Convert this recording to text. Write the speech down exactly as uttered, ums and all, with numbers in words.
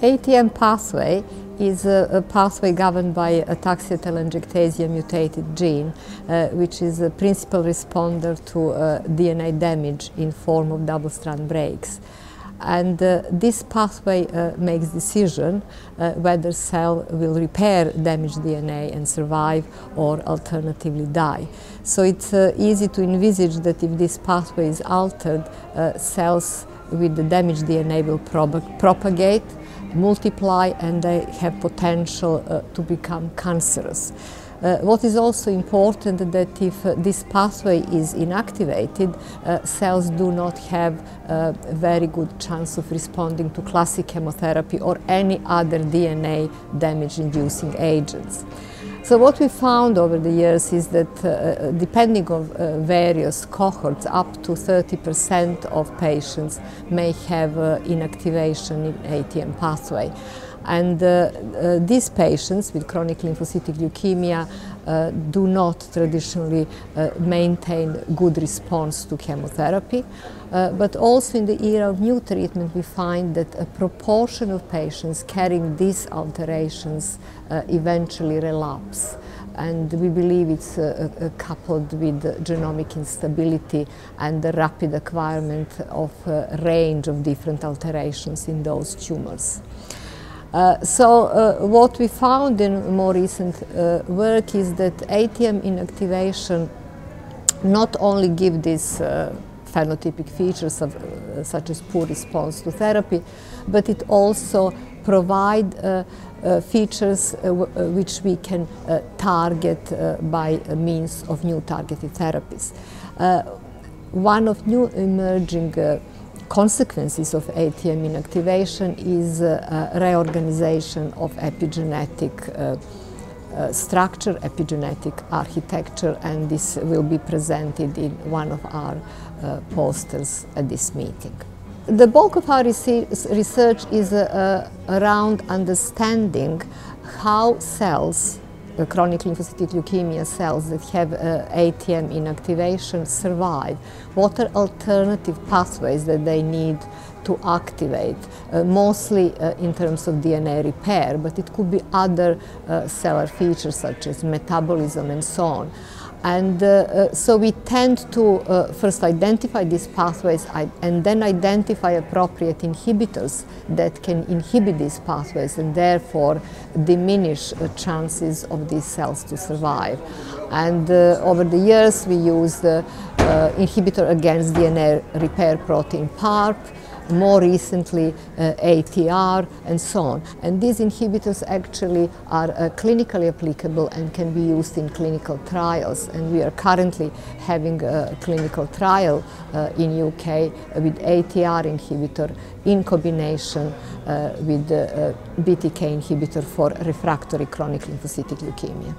A T M pathway is a, a pathway governed by Ataxia telangiectasia mutated gene, uh, which is a principal responder to uh, D N A damage in form of double-strand breaks. And uh, this pathway uh, makes decision uh, whether cell will repair damaged D N A and survive or alternatively die. So it's uh, easy to envisage that if this pathway is altered, uh, cells with the damaged D N A will propagate, multiply, and they have potential uh, to become cancerous. Uh, what is also important is that if uh, this pathway is inactivated, uh, cells do not have uh, a very good chance of responding to classic chemotherapy or any other D N A damage-inducing agents. So what we found over the years is that uh, depending on uh, various cohorts, up to thirty percent of patients may have uh, inactivation in A T M pathway. And uh, uh, these patients with chronic lymphocytic leukemia uh, do not traditionally uh, maintain good response to chemotherapy. Uh, but also in the era of new treatment, we find that a proportion of patients carrying these alterations uh, eventually relapse. And we believe it's uh, uh, coupled with genomic instability and the rapid acquirement of a range of different alterations in those tumors. Uh, so uh, what we found in more recent uh, work is that A T M inactivation not only gives these uh, phenotypic features of, uh, such as poor response to therapy, but it also provides uh, uh, features uh, w uh, which we can uh, target uh, by means of new targeted therapies. Uh, one of new emerging uh, consequences of A T M inactivation is uh, uh, reorganization of epigenetic uh, uh, structure, epigenetic architecture, and this will be presented in one of our uh, posters at this meeting. The bulk of our research is uh, uh, around understanding how cells, uh, chronic lymphocytic leukemia cells that have uh, A T M inactivation survive. What are alternative pathways that they need to activate, uh, mostly uh, in terms of D N A repair, but it could be other uh, cellular features such as metabolism and so on. And uh, uh, so we tend to uh, first identify these pathways and then identify appropriate inhibitors that can inhibit these pathways and therefore diminish uh, chances of these cells to survive. And uh, over the years we used uh, uh, inhibitor against D N A repair protein PARP, more recently uh, A T R, and so on. And these inhibitors actually are uh, clinically applicable and can be used in clinical trials. And we are currently having a clinical trial uh, in U K with A T R inhibitor in combination uh, with the uh, B T K inhibitor for refractory chronic lymphocytic leukemia.